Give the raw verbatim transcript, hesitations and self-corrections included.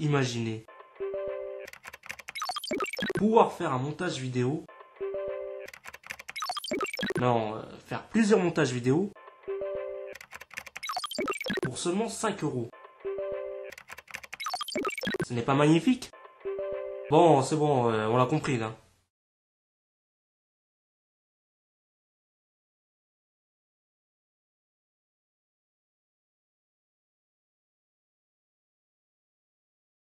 Imaginez. Pouvoir faire un montage vidéo. Non, euh, faire plusieurs montages vidéo pour seulement cinq euros. Ce n'est pas magnifique? Bon, c'est bon, euh, on l'a compris là.